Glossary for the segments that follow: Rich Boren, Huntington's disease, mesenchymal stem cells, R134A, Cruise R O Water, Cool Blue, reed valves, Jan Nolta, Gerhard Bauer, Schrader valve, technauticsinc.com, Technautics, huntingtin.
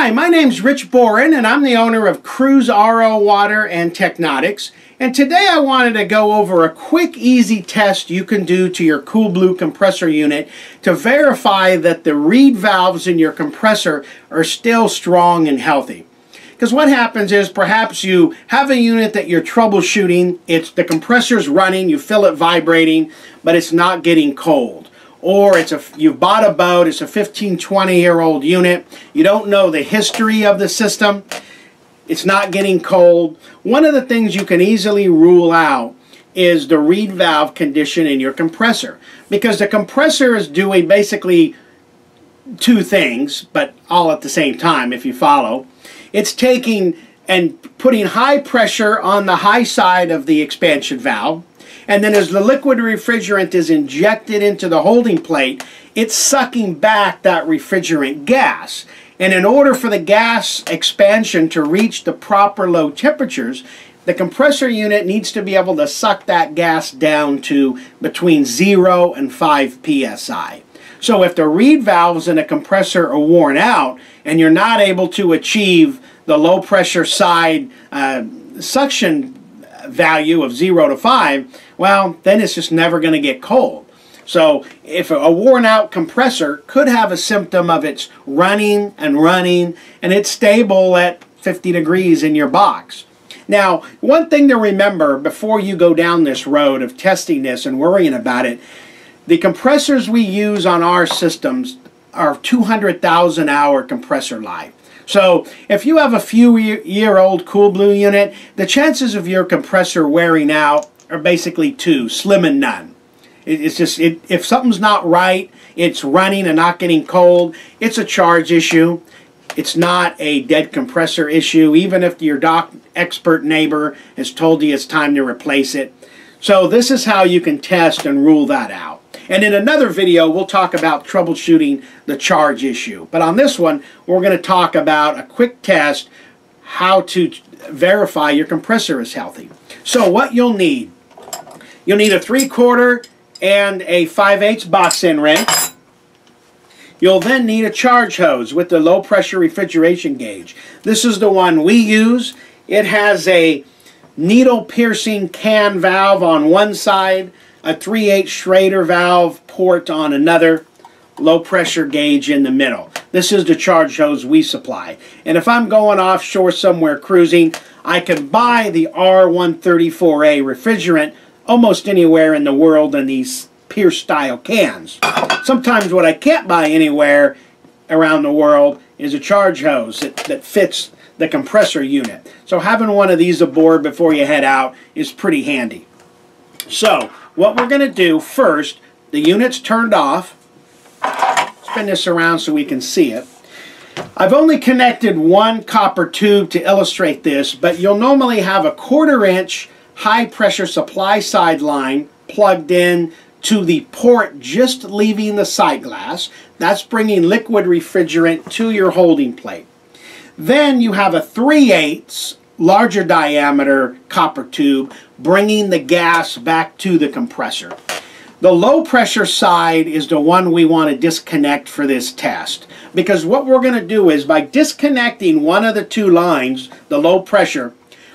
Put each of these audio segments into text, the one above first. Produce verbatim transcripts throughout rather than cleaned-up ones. Hi, my name's Rich Boren and I'm the owner of Cruise R O Water and Technautics, and today I wanted to go over a quick easy test you can do to your Cool Blue compressor unit to verify that the reed valves in your compressor are still strong and healthy. Because what happens is perhaps you have a unit that you're troubleshooting, it's the compressor's running, you feel it vibrating, but it's not getting cold. Or it's a, you've bought a boat, it's a fifteen, twenty year old unit, you don't know the history of the system, it's not getting cold. One of the things you can easily rule out is the reed valve condition in your compressor, because the compressor is doing basically two things, but all at the same time if you follow. It's taking and putting high pressure on the high side of the expansion valve, and then as the liquid refrigerant is injected into the holding plate, it's sucking back that refrigerant gas. And in order for the gas expansion to reach the proper low temperatures, the compressor unit needs to be able to suck that gas down to between zero and five P S I. So if the reed valves in a compressor are worn out and you're not able to achieve the low pressure side uh, suction value of zero to five, well, then it's just never going to get cold. So if a worn out compressor could have a symptom of it's running and running and it's stable at fifty degrees in your box. Now, one thing to remember before you go down this road of testing this and worrying about it, the compressors we use on our systems are two hundred thousand hour compressor life. So if you have a few year old Cool Blue unit, the chances of your compressor wearing out are basically two, slim and none. It's just, it, if something's not right, it's running and not getting cold, it's a charge issue. It's not a dead compressor issue, even if your dock expert neighbor has told you it's time to replace it. So this is how you can test and rule that out. And in another video, we'll talk about troubleshooting the charge issue. But on this one, we're going to talk about a quick test, how to verify your compressor is healthy. So what you'll need, you'll need a three-quarter and a five-eighths box-end wrench. You'll then need a charge hose with the low-pressure refrigeration gauge. This is the one we use. It has a needle-piercing can valve on one side, a three-eighths Schrader valve port on another, low pressure gauge in the middle. This is the charge hose we supply. And if I'm going offshore somewhere cruising, I can buy the R one thirty-four A refrigerant almost anywhere in the world in these pierce style cans. Sometimes what I can't buy anywhere around the world is a charge hose that, that fits the compressor unit. So having one of these aboard before you head out is pretty handy. So what we're going to do first, the unit's turned off. Spin this around so we can see it. I've only connected one copper tube to illustrate this, but you'll normally have a quarter inch high pressure supply side line plugged in to the port just leaving the sight glass. That's bringing liquid refrigerant to your holding plate. Then you have a three-eighths larger diameter copper tube bringing the gas back to the compressor. The low pressure side is the one we want to disconnect for this test, because what we're going to do is by disconnecting one of the two lines, the low pressure,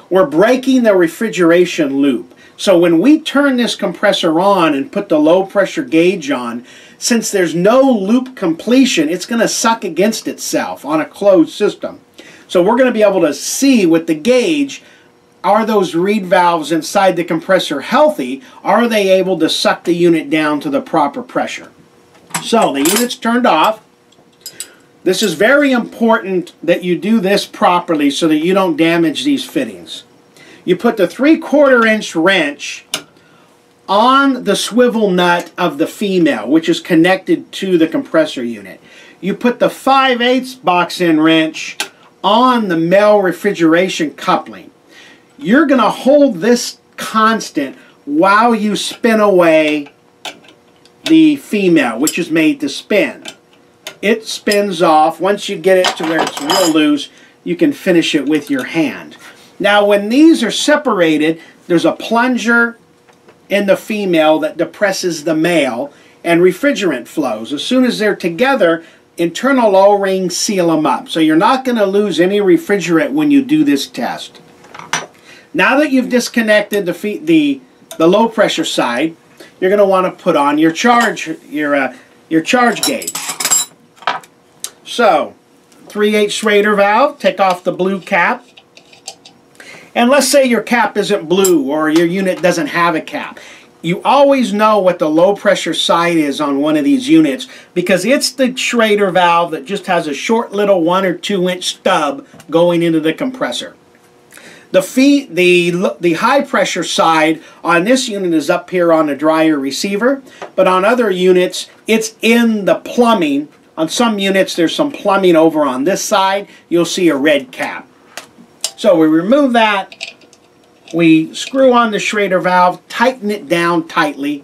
we're breaking the refrigeration loop. So when we turn this compressor on and put the low pressure gauge on, since there's no loop completion, it's going to suck against itself on a closed system. So we're going to be able to see with the gauge, are those reed valves inside the compressor healthy? Are they able to suck the unit down to the proper pressure? So the unit's turned off. This is very important that you do this properly so that you don't damage these fittings. You put the three-quarter inch wrench on the swivel nut of the female, which is connected to the compressor unit. You put the five-eighths box-end wrench on the male refrigeration coupling. You're going to hold this constant while you spin away the female, which is made to spin. It spins off. Once you get it to where it's real loose, you can finish it with your hand. Now, when these are separated, there's a plunger in the female that depresses the male, and refrigerant flows. As soon as they're together, internal O-rings seal them up. So you're not going to lose any refrigerant when you do this test. Now that you've disconnected the feet, the the low pressure side, you're going to want to put on your charge your uh, your charge gauge. So, three eighths Schrader valve. Take off the blue cap. And let's say your cap isn't blue or your unit doesn't have a cap. You always know what the low pressure side is on one of these units because it's the Schrader valve that just has a short little one or two inch stub going into the compressor. The feet, the, the high pressure side on this unit is up here on the dryer receiver, but on other units it's in the plumbing. On some units there's some plumbing over on this side. You'll see a red cap. So we remove that, we screw on the Schrader valve, tighten it down tightly,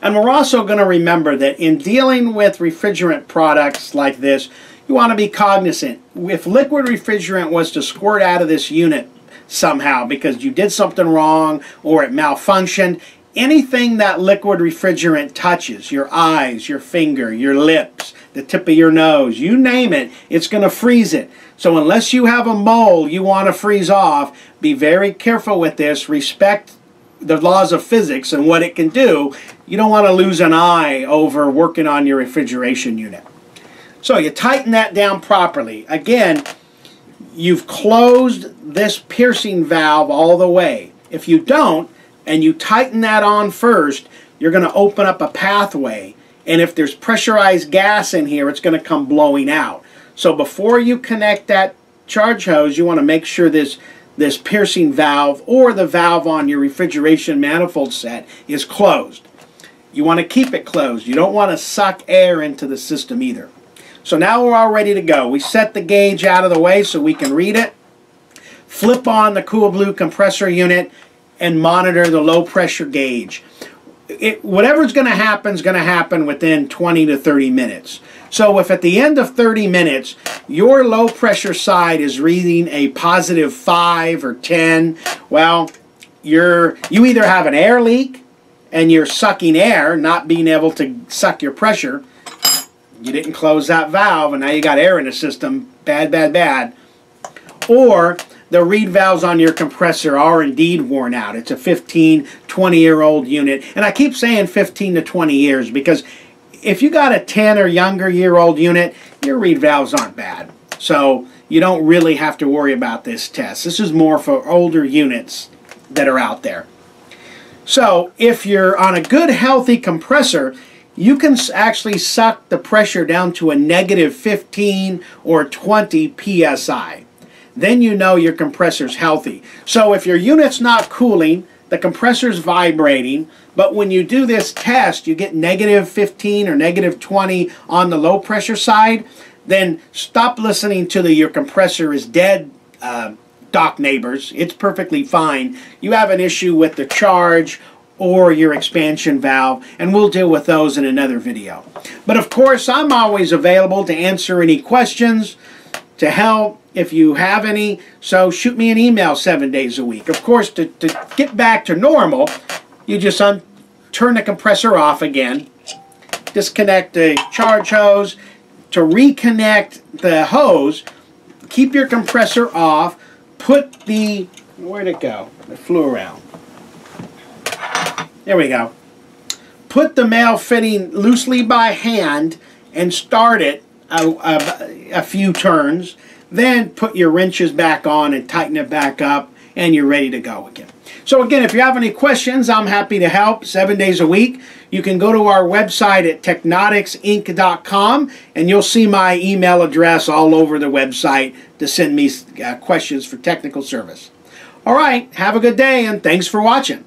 and we're also going to remember that in dealing with refrigerant products like this, you want to be cognizant. If liquid refrigerant was to squirt out of this unit somehow because you did something wrong or it malfunctioned, anything that liquid refrigerant touches, your eyes, your finger, your lips, the tip of your nose, you name it, it's going to freeze it. So unless you have a mold you want to freeze off, be very careful with this. Respect the laws of physics and what it can do. You don't want to lose an eye over working on your refrigeration unit. So you tighten that down properly. Again, you've closed this piercing valve all the way. If you don't, and you tighten that on first, you're going to open up a pathway. And if there's pressurized gas in here, it's going to come blowing out. So before you connect that charge hose, you want to make sure this, this piercing valve or the valve on your refrigeration manifold set is closed. You want to keep it closed. You don't want to suck air into the system either. So now we're all ready to go. We set the gauge out of the way so we can read it. Flip on the Cool Blue compressor unit and monitor the low pressure gauge. It, whatever's going to happen is going to happen within twenty to thirty minutes. So if at the end of thirty minutes your low pressure side is reading a positive five or ten, well, you're, you either have an air leak and you're sucking air, not being able to suck your pressure. You didn't close that valve and now you got air in the system. Bad, bad, bad. Or the reed valves on your compressor are indeed worn out. It's a fifteen, twenty year old unit. And I keep saying fifteen to twenty years because if you got a ten or younger year old unit, your reed valves aren't bad. So you don't really have to worry about this test. This is more for older units that are out there. So if you're on a good healthy compressor, you can actually suck the pressure down to a negative fifteen or twenty P S I. Then you know your compressor's healthy. So if your unit's not cooling, the compressor's vibrating, but when you do this test, you get negative fifteen or negative twenty on the low pressure side, then stop listening to the your compressor is dead uh, dock neighbors. It's perfectly fine. You have an issue with the charge or your expansion valve, and we'll deal with those in another video. But of course, I'm always available to answer any questions, to help, if you have any, so shoot me an email seven days a week. Of course, to, to get back to normal, you just un turn the compressor off again, disconnect the charge hose. To reconnect the hose, keep your compressor off, put the, where'd it go? It flew around. There we go. Put the male fitting loosely by hand and start it a, a, a few turns. Then put your wrenches back on and tighten it back up and you're ready to go again. So again, if you have any questions, I'm happy to help seven days a week. You can go to our website at technautics inc dot com and you'll see my email address all over the website to send me uh, questions for technical service. All right, have a good day and thanks for watching.